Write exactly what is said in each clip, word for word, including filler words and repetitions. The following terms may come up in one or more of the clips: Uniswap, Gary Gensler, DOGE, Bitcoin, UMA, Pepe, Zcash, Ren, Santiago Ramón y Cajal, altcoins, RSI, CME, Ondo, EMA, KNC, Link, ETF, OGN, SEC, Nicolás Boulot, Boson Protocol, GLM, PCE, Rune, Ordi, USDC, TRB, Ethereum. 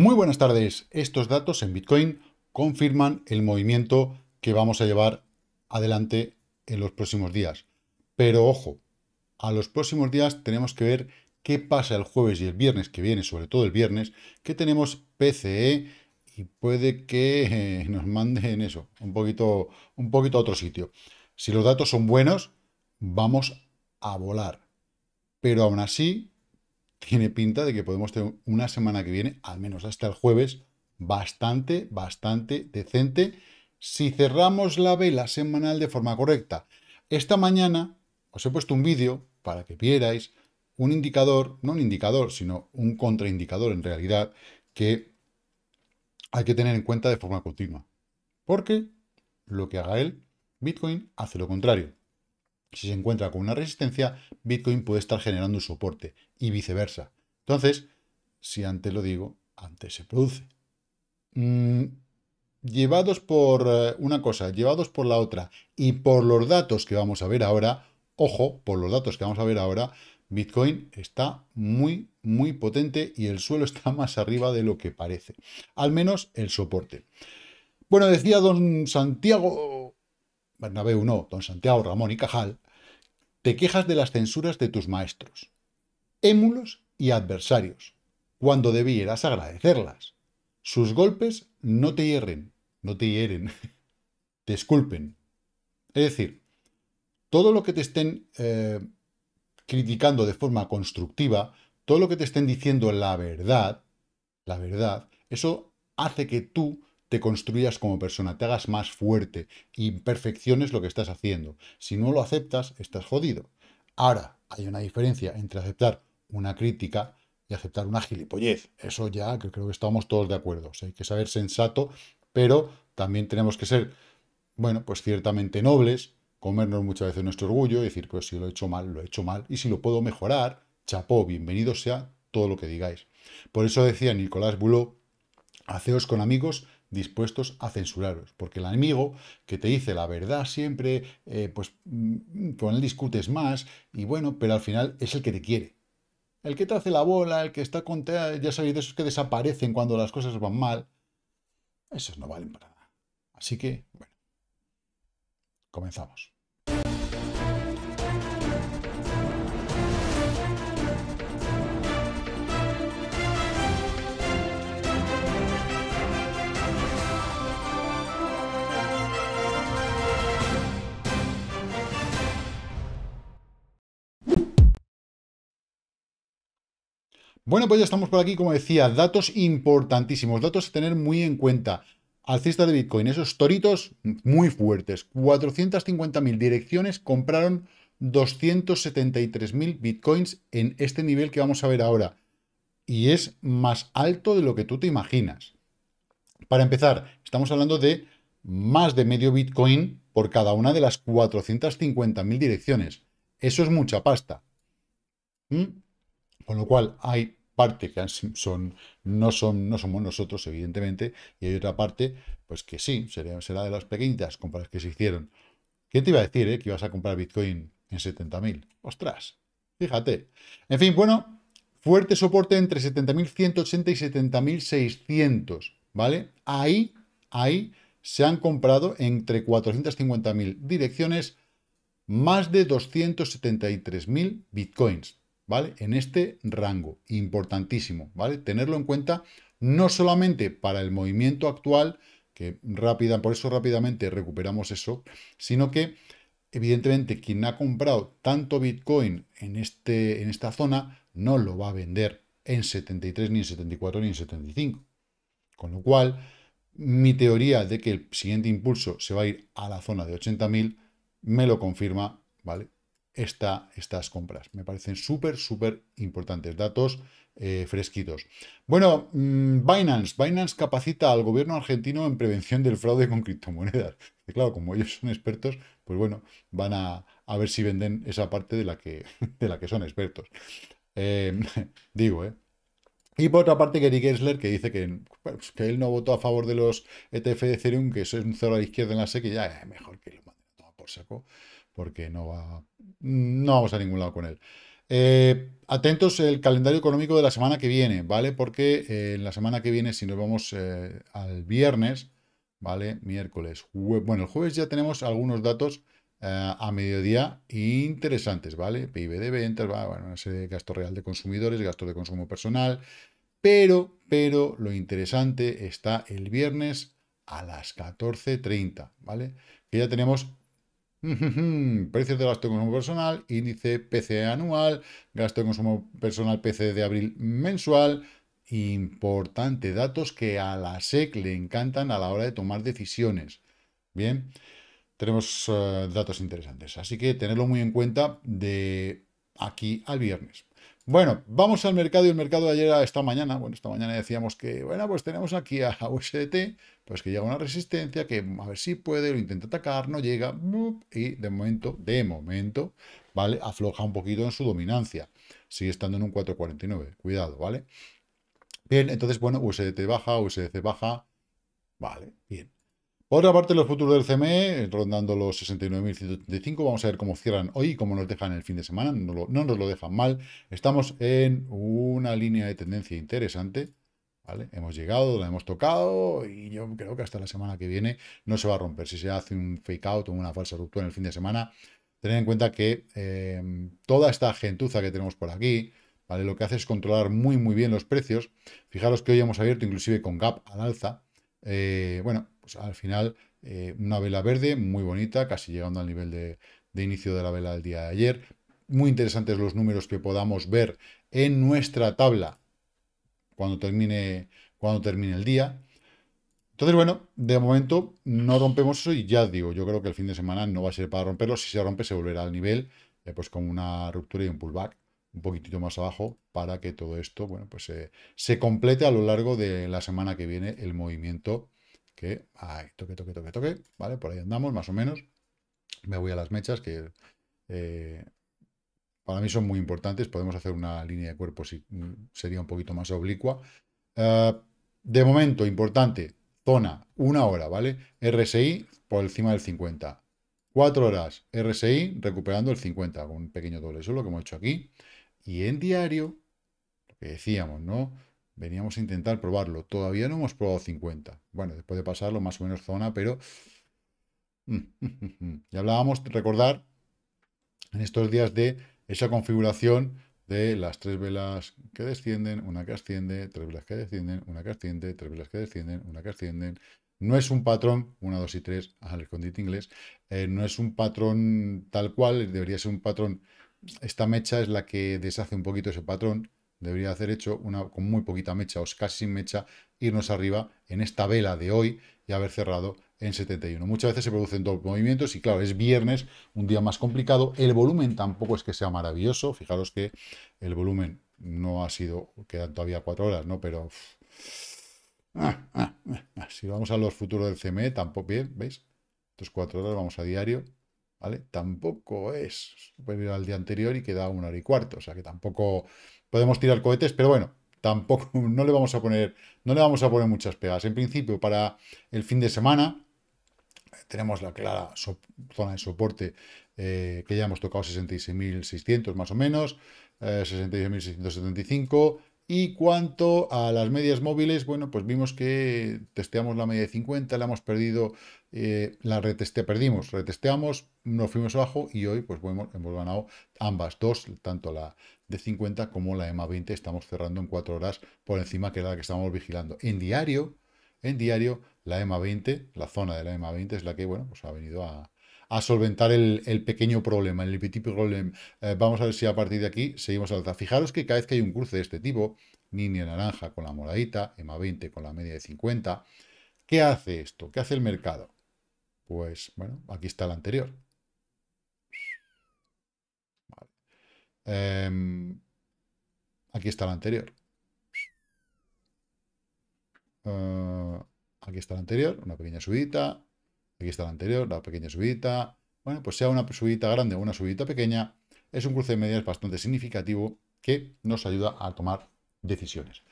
Muy buenas tardes. Estos datos en Bitcoin confirman el movimiento que vamos a llevar adelante en los próximos días. Pero ojo, a los próximos días tenemos que ver qué pasa el jueves y el viernes que viene, sobre todo el viernes, que tenemos P C E y puede que nos manden eso, un poquito, un poquito a otro sitio. Si los datos son buenos, vamos a volar. Pero aún así, tiene pinta de que podemos tener una semana que viene, al menos hasta el jueves, bastante, bastante decente, si cerramos la vela semanal de forma correcta. Esta mañana os he puesto un vídeo para que vierais un indicador, no un indicador, sino un contraindicador en realidad, que hay que tener en cuenta de forma continua. Porque lo que haga él, Bitcoin hace lo contrario. Si se encuentra con una resistencia, Bitcoin puede estar generando un soporte y viceversa. Entonces, si antes lo digo, antes se produce. Mm, llevados por eh, una cosa, llevados por la otra y por los datos que vamos a ver ahora, ojo, por los datos que vamos a ver ahora, Bitcoin está muy, muy potente y el suelo está más arriba de lo que parece. Al menos el soporte. Bueno, decía don Santiago... Bernabéu no, don Santiago Ramón y Cajal, te quejas de las censuras de tus maestros, émulos y adversarios, cuando debieras agradecerlas. Sus golpes no te hierren, no te hieren, te esculpen. Es decir, todo lo que te estén eh, criticando de forma constructiva, todo lo que te estén diciendo la verdad, la verdad, eso hace que tú te construyas como persona, te hagas más fuerte y perfecciones lo que estás haciendo. Si no lo aceptas, estás jodido. Ahora, hay una diferencia entre aceptar una crítica y aceptar una gilipollez. Eso ya que creo que estamos todos de acuerdo. O sea, hay que saber sensato, pero también tenemos que ser, bueno, pues ciertamente nobles, comernos muchas veces nuestro orgullo y decir, pues si lo he hecho mal, lo he hecho mal. Y si lo puedo mejorar, chapó, bienvenido sea todo lo que digáis. Por eso decía Nicolás Boulot, haceos con amigos dispuestos a censuraros, porque el enemigo que te dice la verdad siempre, eh, pues con él discutes más, y bueno, pero al final es el que te quiere. El que te hace la bola, el que está con te, ya sabéis, de esos que desaparecen cuando las cosas van mal, esos no valen para nada. Así que, bueno, comenzamos. Bueno, pues ya estamos por aquí, como decía, datos importantísimos, datos a tener muy en cuenta. Alcista de Bitcoin, esos toritos muy fuertes, cuatrocientas cincuenta mil direcciones compraron doscientos setenta y tres mil Bitcoins en este nivel que vamos a ver ahora. Y es más alto de lo que tú te imaginas. Para empezar, estamos hablando de más de medio Bitcoin por cada una de las cuatrocientas cincuenta mil direcciones. Eso es mucha pasta. ¿Mm? Con lo cual hay parte que son, no, son, no somos nosotros, evidentemente, y hay otra parte, pues que sí, será, será de las pequeñitas compras que se hicieron. ¿Quién te iba a decir eh, que ibas a comprar Bitcoin en setenta mil? ¡Ostras! Fíjate. En fin, bueno, fuerte soporte entre setenta mil ciento ochenta y setenta mil seiscientos, ¿vale? Ahí, ahí se han comprado entre cuatrocientas cincuenta mil direcciones más de doscientos setenta y tres mil Bitcoins. ¿Vale? En este rango, importantísimo, ¿vale? Tenerlo en cuenta no solamente para el movimiento actual, que rápida, por eso rápidamente recuperamos eso, sino que, evidentemente, quien ha comprado tanto Bitcoin en, este, en esta zona no lo va a vender en setenta y tres, ni en setenta y cuatro, ni en setenta y cinco. Con lo cual, mi teoría de que el siguiente impulso se va a ir a la zona de ochenta mil me lo confirma, ¿vale? Esta, estas compras. Me parecen súper, súper importantes. Datos eh, fresquitos. Bueno, mmm, Binance. Binance capacita al gobierno argentino en prevención del fraude con criptomonedas. Y claro, como ellos son expertos, pues bueno, van a, a ver si venden esa parte de la que, de la que son expertos. Eh, digo, ¿eh? Y por otra parte, Gary Gensler, que dice que, pues, que él no votó a favor de los E T F de Ethereum, que eso es un cero a la izquierda en la S E C, y ya es eh, mejor que lo manden a tomar por saco, porque no va... no vamos a ningún lado con él. Eh, atentos el calendario económico de la semana que viene, ¿vale? Porque eh, la semana que viene, si nos vamos eh, al viernes, ¿vale? Miércoles, jue... bueno, el jueves ya tenemos algunos datos eh, a mediodía interesantes, ¿vale? P I B de ventas, bueno, una serie de gasto real de consumidores, gasto de consumo personal, pero, pero lo interesante está el viernes a las catorce treinta, ¿vale? Que ya tenemos precios de gasto de consumo personal, índice P C E anual, gasto de consumo personal P C E de abril mensual. Importante, datos que a la S E C le encantan a la hora de tomar decisiones. Bien, tenemos uh, datos interesantes, así que tenerlo muy en cuenta de aquí al viernes. Bueno, vamos al mercado, y el mercado de ayer a esta mañana, bueno, esta mañana decíamos que, bueno, pues tenemos aquí a U S D T, pues que llega una resistencia, que a ver si puede, lo intenta atacar, no llega, y de momento, de momento, ¿vale? Afloja un poquito en su dominancia, sigue estando en un cuatro cuarenta y nueve, cuidado, ¿vale? Bien, entonces, bueno, U S D T baja, U S D C baja, vale, bien. Por otra parte, los futuros del C M E, rondando los sesenta y nueve mil ciento ochenta y cinco, vamos a ver cómo cierran hoy y cómo nos dejan el fin de semana, no, lo, no nos lo dejan mal, estamos en una línea de tendencia interesante, ¿vale? Hemos llegado, la hemos tocado y yo creo que hasta la semana que viene no se va a romper, si se hace un fake out o una falsa ruptura en el fin de semana, tened en cuenta que eh, toda esta gentuza que tenemos por aquí, ¿vale? Lo que hace es controlar muy muy bien los precios, fijaros que hoy hemos abierto inclusive con gap al alza, eh, bueno, al final, eh, una vela verde muy bonita, casi llegando al nivel de, de inicio de la vela del día de ayer. Muy interesantes los números que podamos ver en nuestra tabla cuando termine, cuando termine el día. Entonces, bueno, de momento no rompemos eso y ya digo, yo creo que el fin de semana no va a ser para romperlo. Si se rompe, se volverá al nivel, eh, pues con una ruptura y un pullback un poquitito más abajo para que todo esto, bueno, pues eh, se complete a lo largo de la semana que viene el movimiento que, ay, toque, toque, toque, toque, ¿vale? Por ahí andamos, más o menos. Me voy a las mechas, que eh, para mí son muy importantes. Podemos hacer una línea de cuerpo, si sería un poquito más oblicua. Uh, de momento, importante, zona, una hora, ¿vale? R S I por encima del cincuenta. Cuatro horas, R S I recuperando el cincuenta, con un pequeño doble suelo que hemos hecho aquí. Y en diario, lo que decíamos, ¿no? Veníamos a intentar probarlo. Todavía no hemos probado cincuenta. Bueno, después de pasarlo, más o menos zona, pero... ya hablábamos, recordar, en estos días de esa configuración de las tres velas que descienden, una que asciende, tres velas que descienden, una que asciende, tres velas que descienden, una que ascienden. No es un patrón, uno, dos y tres, al escondite inglés, eh, no es un patrón tal cual, debería ser un patrón. Esta mecha es la que deshace un poquito ese patrón. Debería hacer hecho una con muy poquita mecha o casi sin mecha, irnos arriba en esta vela de hoy y haber cerrado en setenta y uno. Muchas veces se producen dos movimientos y claro, es viernes, un día más complicado. El volumen tampoco es que sea maravilloso. Fijaros que el volumen no ha sido, quedan todavía cuatro horas, ¿no? Pero ah, ah, ah. Si vamos a los futuros del C M E, tampoco bien, ¿veis? Entonces cuatro horas, vamos a diario, ¿vale? Tampoco es superior al día anterior y queda una hora y cuarto, o sea que tampoco... Podemos tirar cohetes, pero bueno, tampoco, no le vamos a poner, no le vamos a poner muchas pegas. En principio, para el fin de semana, tenemos la clara so, zona de soporte eh, que ya hemos tocado sesenta y seis mil seiscientos más o menos, eh, sesenta y seis mil seiscientos setenta y cinco. Y cuanto a las medias móviles, bueno, pues vimos que testeamos la media de cincuenta, la hemos perdido, eh, la reteste, perdimos, retesteamos, nos fuimos abajo y hoy pues bueno, hemos ganado ambas dos, tanto la de cincuenta como la E M A veinte, estamos cerrando en cuatro horas por encima, que era la que estábamos vigilando. En diario, en diario, la E M A veinte, la zona de la E M A veinte es la que, bueno, pues ha venido a... a solventar el, el pequeño problema, el petit problema. Eh, vamos a ver si a partir de aquí seguimos alza. Fijaros que cada vez que hay un cruce de este tipo, línea naranja con la moradita, E M A veinte con la media de cincuenta, ¿qué hace esto? ¿Qué hace el mercado? Pues, bueno, aquí está el anterior. Vale. Eh, aquí está el anterior. Uh, aquí está el anterior, una pequeña subidita. Aquí está la anterior, la pequeña subidita. Bueno, pues sea una subidita grande o una subidita pequeña, es un cruce de medias bastante significativo que nos ayuda a tomar decisiones.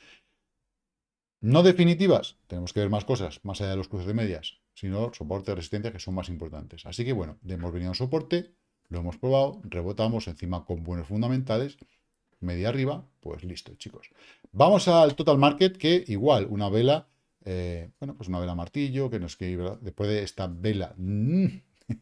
No definitivas, tenemos que ver más cosas más allá de los cruces de medias, sino soporte y resistencia que son más importantes. Así que bueno, hemos venido a un soporte, Lo hemos probado, rebotamos encima con buenos fundamentales, media arriba, pues listo, chicos. Vamos al total market, que igual, una vela, eh, bueno, pues una vela martillo, que nos queda, después de esta vela, mmm,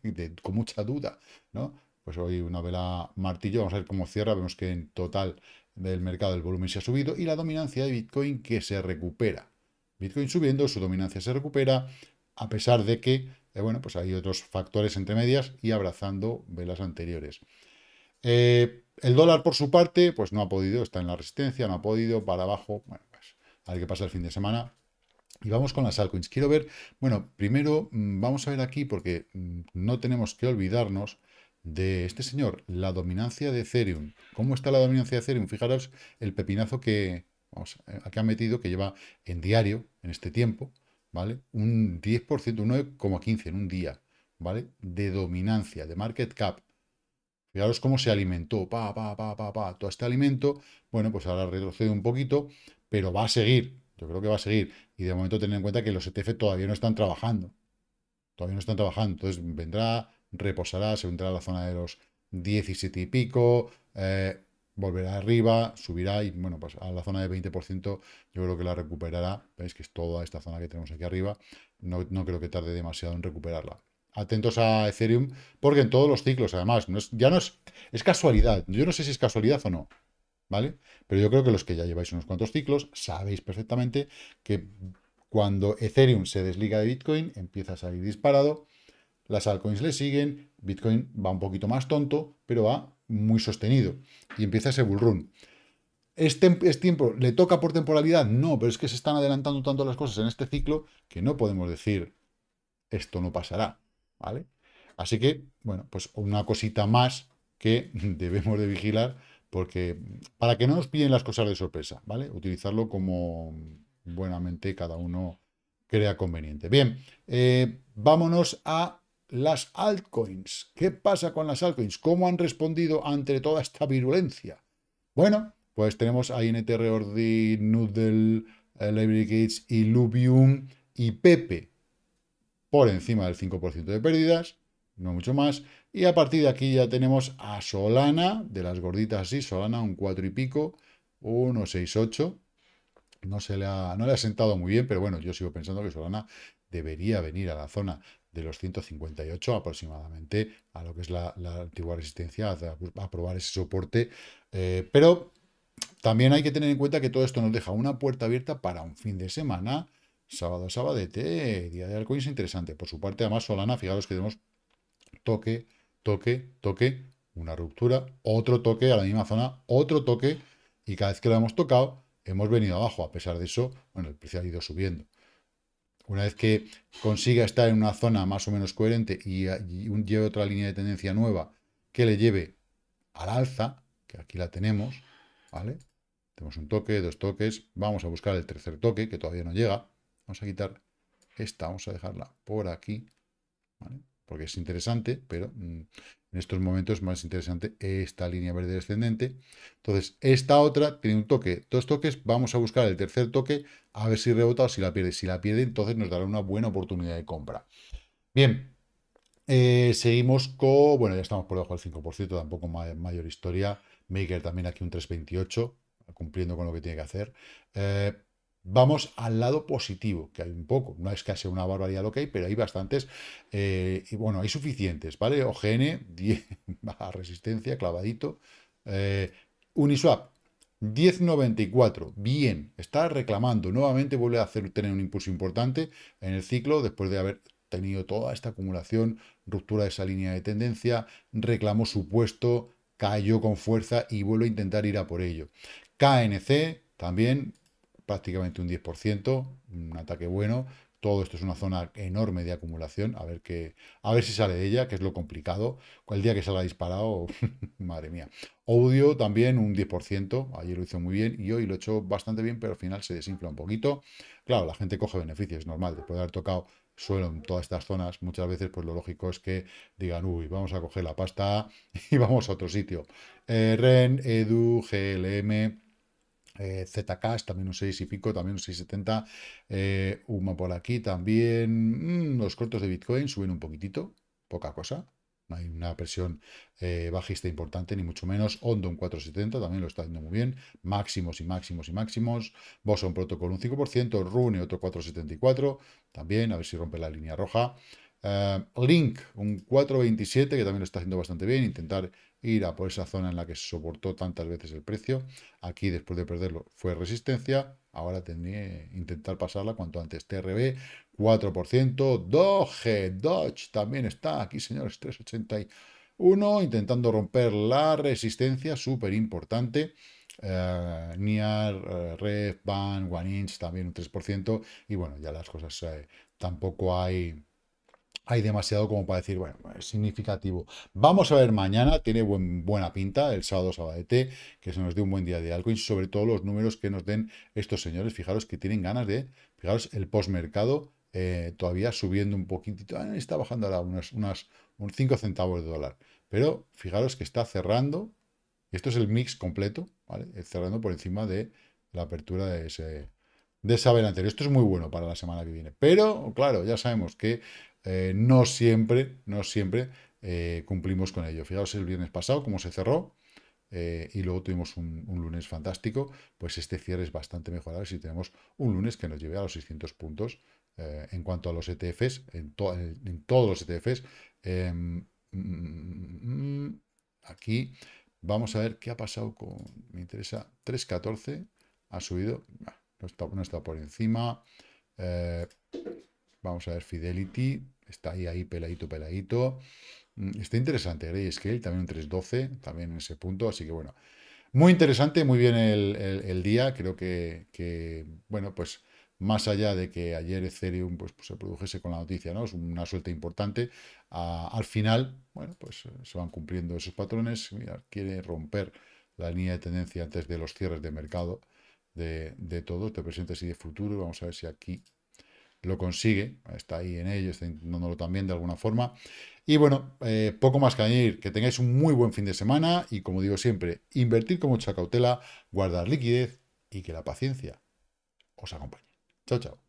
de, con mucha duda, ¿no? Pues hoy una vela martillo, vamos a ver cómo cierra, vemos que en total del mercado el volumen se ha subido y la dominancia de Bitcoin que se recupera. Bitcoin subiendo, su dominancia se recupera, a pesar de que, eh, bueno, pues hay otros factores entre medias y abrazando velas anteriores. Eh, el dólar, por su parte, pues no ha podido, está en la resistencia, no ha podido, para abajo, bueno, pues a ver qué pasa el fin de semana. Y vamos con las altcoins. Quiero ver, bueno, primero mmm, vamos a ver aquí, porque mmm, no tenemos que olvidarnos de este señor, la dominancia de Ethereum. ¿Cómo está la dominancia de Ethereum? Fijaros el pepinazo que, vamos, que ha metido, que lleva en diario, en este tiempo, ¿vale? Un diez por ciento, un nueve coma quince en un día, ¿vale? De dominancia, de market cap. Fijaros cómo se alimentó, pa, pa, pa, pa, pa, todo este alimento. Bueno, pues ahora retrocede un poquito, pero va a seguir. Yo creo que va a seguir. Y de momento tener en cuenta que los E T F todavía no están trabajando. Todavía no están trabajando. Entonces vendrá, reposará, se vendrá a la zona de los diecisiete y pico, eh, volverá arriba, subirá y, bueno, pues a la zona de veinte por ciento yo creo que la recuperará. Veis que es toda esta zona que tenemos aquí arriba. No, no creo que tarde demasiado en recuperarla. Atentos a Ethereum, porque en todos los ciclos, además, no es, ya no es, es casualidad. Yo no sé si es casualidad o no, ¿vale? Pero yo creo que los que ya lleváis unos cuantos ciclos sabéis perfectamente que cuando Ethereum se desliga de Bitcoin, empieza a salir disparado, las altcoins le siguen, Bitcoin va un poquito más tonto, pero va muy sostenido y empieza ese bull run. ¿Es, ¿Es tiempo? ¿Le toca por temporalidad? No, pero es que se están adelantando tanto las cosas en este ciclo que no podemos decir esto no pasará, ¿vale? Así que, bueno, pues una cosita más que debemos de vigilar porque para que no nos pillen las cosas de sorpresa, ¿vale? Utilizarlo como buenamente cada uno crea conveniente. Bien, eh, vámonos a las altcoins. ¿Qué pasa con las altcoins? ¿Cómo han respondido ante toda esta virulencia? Bueno, pues tenemos a N T R, Ordi, Noodle, Library Gates, Illuvium y Pepe por encima del cinco por ciento de pérdidas, no mucho más. Y a partir de aquí ya tenemos a Solana, de las gorditas así, Solana un cuatro y pico, uno seis ocho. No se le ha, no le ha sentado muy bien, pero bueno, yo sigo pensando que Solana debería venir a la zona de los ciento cincuenta y ocho aproximadamente, a lo que es la, la antigua resistencia, a, a probar ese soporte. Eh, pero también hay que tener en cuenta que todo esto nos deja una puerta abierta para un fin de semana, sábado, sabadete, día de altcoins interesante. Por su parte, además, Solana, fijaros que tenemos toque, toque, toque, una ruptura, otro toque a la misma zona, otro toque, y cada vez que lo hemos tocado, hemos venido abajo. A pesar de eso, bueno, el precio ha ido subiendo. Una vez que consiga estar en una zona más o menos coherente y, y un, lleve otra línea de tendencia nueva que le lleve al alza, que aquí la tenemos, ¿vale? Tenemos un toque, dos toques, vamos a buscar el tercer toque, que todavía no llega. Vamos a quitar esta, vamos a dejarla por aquí, ¿vale? Porque es interesante, pero mmm, en estos momentos es más interesante esta línea verde descendente. Entonces, esta otra tiene un toque, dos toques, vamos a buscar el tercer toque, a ver si rebota o si la pierde. Si la pierde, entonces nos dará una buena oportunidad de compra. Bien, eh, seguimos con... Bueno, ya estamos por debajo del cinco por ciento, tampoco mayor historia. Maker también aquí un tres veintiocho, cumpliendo con lo que tiene que hacer. Eh, Vamos al lado positivo, que hay un poco, no es que sea una barbaridad lo que hay, pero hay bastantes, eh, y bueno, hay suficientes, ¿vale? O G N, diez, baja resistencia, clavadito. Eh, Uniswap, diez noventa y cuatro, bien, está reclamando, nuevamente vuelve a hacer, tener un impulso importante en el ciclo, después de haber tenido toda esta acumulación, ruptura de esa línea de tendencia, reclamó su puesto, cayó con fuerza y vuelve a intentar ir a por ello. K N C, también... prácticamente un diez por ciento, un ataque bueno. Todo esto es una zona enorme de acumulación. A ver que, a ver si sale de ella, que es lo complicado. El día que salga disparado, madre mía. Audio también un diez por ciento. Ayer lo hizo muy bien y hoy lo he hecho bastante bien, pero al final se desinfla un poquito. Claro, la gente coge beneficios, es normal. Después de haber tocado suelo en todas estas zonas, muchas veces pues lo lógico es que digan, uy, vamos a coger la pasta y vamos a otro sitio. Eh, Ren, Edu, G L M... Eh, Zcash, también un seis y pico, también un seis setenta, eh, U M A por aquí también, mmm, los cortos de Bitcoin suben un poquitito, poca cosa, No hay una presión eh, bajista importante, ni mucho menos. Ondo un cuatro setenta, también lo está haciendo muy bien. Máximos y máximos y máximos. Boson Protocol un cinco por ciento. Rune otro cuatro setenta y cuatro, también, a ver si rompe la línea roja. Uh, Link un cuatro veintisiete, que también lo está haciendo bastante bien. Intentar ir a por esa zona en la que se soportó tantas veces el precio. Aquí, después de perderlo, fue resistencia. Ahora tendré que intentar pasarla cuanto antes. T R B, cuatro por ciento. DOGE, DOGE también está aquí, señores, tres ochenta y uno. Intentando romper la resistencia, súper importante. Eh, NEAR, eh, Red, Ban, One Inch, también un tres por ciento. Y bueno, ya las cosas eh, tampoco hay... Hay demasiado como para decir, bueno, es significativo. Vamos a ver mañana, tiene buen, buena pinta, el sábado, sabadete, que se nos dé un buen día de algo y sobre todo los números que nos den estos señores. Fijaros que tienen ganas de, fijaros, el postmercado eh, todavía subiendo un poquitito. Ah, está bajando ahora unas, unas, unos cinco centavos de dólar. Pero fijaros que está cerrando, esto es el mix completo, ¿vale? Cerrando por encima de la apertura de ese... de esa vela anterior. Esto es muy bueno para la semana que viene. Pero, claro, ya sabemos que eh, no siempre, no siempre eh, cumplimos con ello. Fijaos el viernes pasado cómo se cerró eh, y luego tuvimos un, un lunes fantástico. Pues este cierre es bastante mejorable si tenemos un lunes que nos lleve a los seiscientos puntos eh, en cuanto a los E T Fs, en, to en todos los E T Fs. Eh, aquí vamos a ver qué ha pasado con... Me interesa, tres catorce ha subido... No está, no está por encima. Eh, vamos a ver Fidelity. Está ahí, ahí, peladito, peladito. Está interesante. Gray Scale, también un tres doce, también en ese punto. Así que, bueno, muy interesante, muy bien el, el, el día. Creo que, que, bueno, pues más allá de que ayer Ethereum pues, pues, se produjese con la noticia, ¿no? Es una suelta importante. Ah, al final, bueno, pues se van cumpliendo esos patrones. Mira, quiere romper la línea de tendencia antes de los cierres de mercado. De, de todos, de presentes y de futuro. Vamos a ver si aquí lo consigue. Está ahí en ello, está intentándolo también de alguna forma. Y bueno, eh, poco más que añadir. Que tengáis un muy buen fin de semana y, como digo siempre, invertir con mucha cautela, guardar liquidez y que la paciencia os acompañe. Chao, chao.